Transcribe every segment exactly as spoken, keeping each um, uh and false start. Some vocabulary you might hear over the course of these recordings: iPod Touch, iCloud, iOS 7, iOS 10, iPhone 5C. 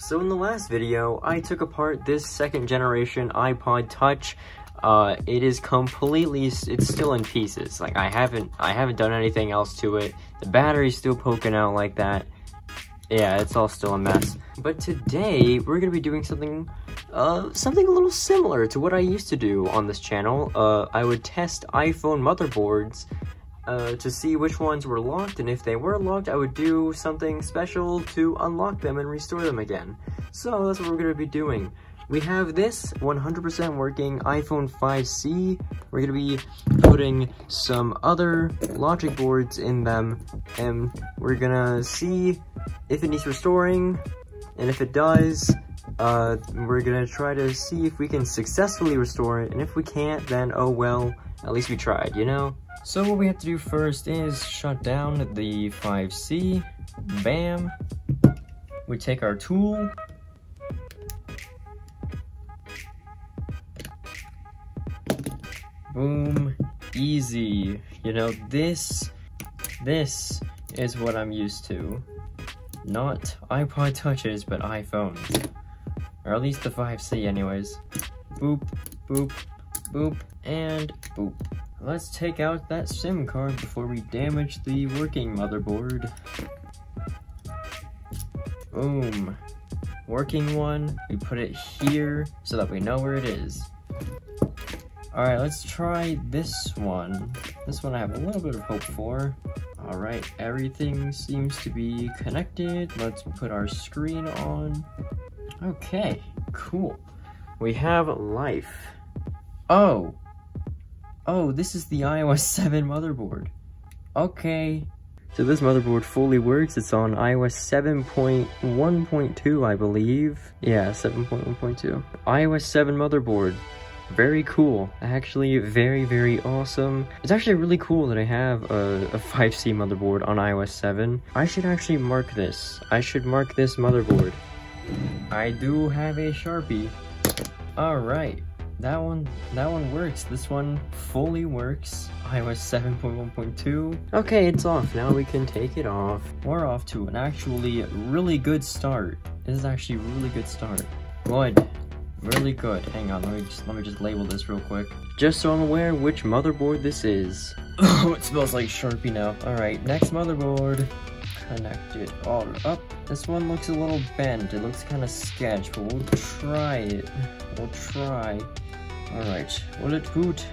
So in the last video, I took apart this second generation iPod Touch. Uh, it is completely, it's still in pieces. Like I haven't, I haven't done anything else to it. The battery's still poking out like that. Yeah, it's all still a mess. But today, we're gonna be doing something, uh, something a little similar to what I used to do on this channel. Uh, I would test iPhone motherboards Uh, to see which ones were locked, and if they were locked, I would do something special to unlock them and restore them again. So that's what we're going to be doing. We have this one hundred percent working iPhone five C. We're going to be putting some other logic boards in them, and we're going to see if it needs restoring, and if it does, uh, we're going to try to see if we can successfully restore it, and if we can't, then oh well, at least we tried, you know? So what we have to do first is shut down the five C, bam, we take our tool, boom, easy. You know, this, this is what I'm used to, not iPod Touches, but iPhones, or at least the five C anyways. Boop, boop, boop, and boop. Let's take out that SIM card before we damage the working motherboard. Boom. Working one, we put it here so that we know where it is. Alright, let's try this one. This one I have a little bit of hope for. Alright, everything seems to be connected. Let's put our screen on. Okay, cool. We have life. Oh! Oh, this is the iOS seven motherboard. Okay. So this motherboard fully works. It's on iOS seven point one point two, I believe. Yeah, seven point one point two. iOS seven motherboard. Very cool. Actually, very, very awesome. It's actually really cool that I have a, a five C motherboard on iOS seven. I should actually mark this. I should mark this motherboard. I do have a Sharpie. All right. That one, that one works. This one fully works. iOS seven point one point two. Okay, it's off. Now we can take it off. We're off to an actually really good start. This is actually a really good start. Good. Really good. Hang on, let me just, let me just label this real quick. Just so I'm aware which motherboard this is. Oh, it smells like Sharpie now. Alright, next motherboard. Connect it all up. This one looks a little bent. It looks kind of sketch, but we'll try it. We'll try. Alright, will it boot?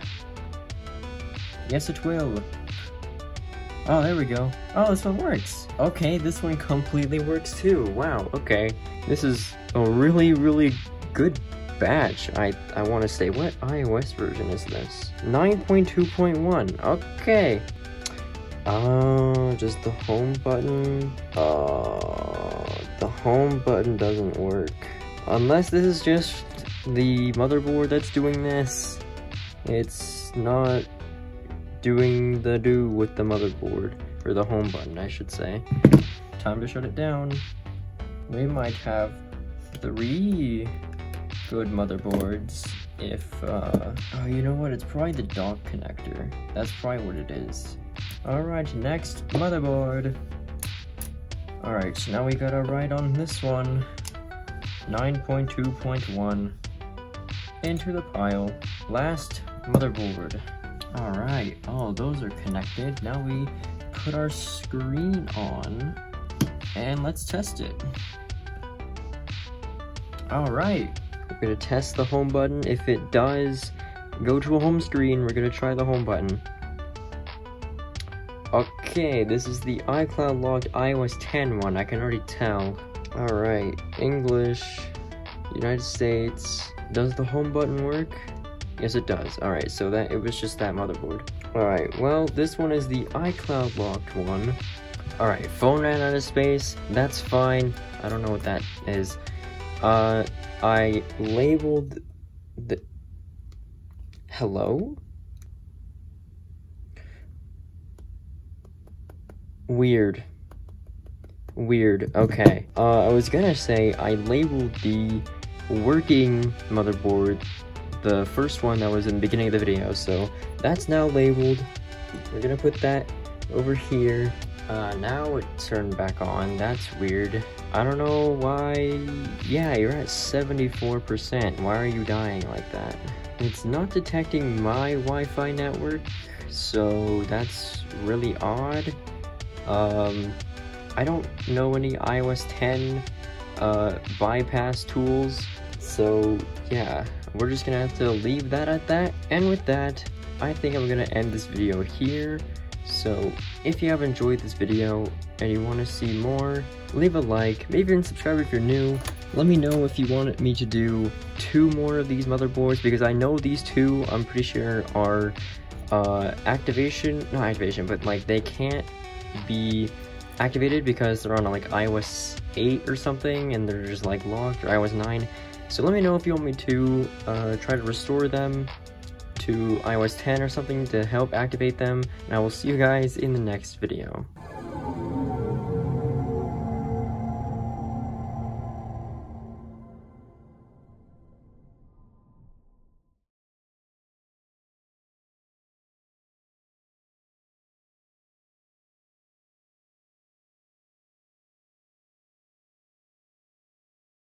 Yes, it will. Oh, there we go. Oh, this one works. Okay, this one completely works too. Wow, okay. This is a really, really good batch. I, I want to say, what iOS version is this? nine point two point one. Okay. Oh, uh, just the home button. Uh, the home button doesn't work. Unless this is just the motherboard that's doing this, it's not doing the do with the motherboard, or the home button, I should say. Time to shut it down. We might have three good motherboards if, uh, oh, you know what? It's probably the dock connector. That's probably what it is. Alright, next motherboard. Alright, so now we gotta write on this one. nine point two point one. Into the pile. Last motherboard. Alright, oh, those are connected. Now we put our screen on. And let's test it. Alright. We're gonna test the home button. If it does go to a home screen, we're gonna try the home button. Okay, this is the iCloud logged iOS ten one, I can already tell. Alright, English, United States. Does the home button work? Yes, it does. Alright, so that it was just that motherboard. Alright, well, this one is the iCloud locked one. Alright, phone ran out of space. That's fine. I don't know what that is. Uh, I labeled the... Hello? Weird. Weird. Okay. Uh, I was gonna say I labeled the working motherboard, the first one that was in the beginning of the video, so that's now labeled. We're gonna put that over here. Uh, now it's turned back on. That's weird. I don't know why. Yeah, you're at seventy-four percent. Why are you dying like that? It's not detecting my Wi-Fi network, so that's really odd. Um, I don't know any i O S ten uh, bypass tools, so yeah, we're just gonna have to leave that at that. And with that, I think I'm gonna end this video here. So if you have enjoyed this video and you want to see more, leave a like, maybe even subscribe if you're new. Let me know if you want me to do two more of these motherboards, because I know these two, I'm pretty sure, are uh, activation, not activation, but like they can't be activated because they're on like i O S eight or something and they're just like locked, or i O S nine. So let me know if you want me to uh, try to restore them to i O S ten or something to help activate them, and I will see you guys in the next video.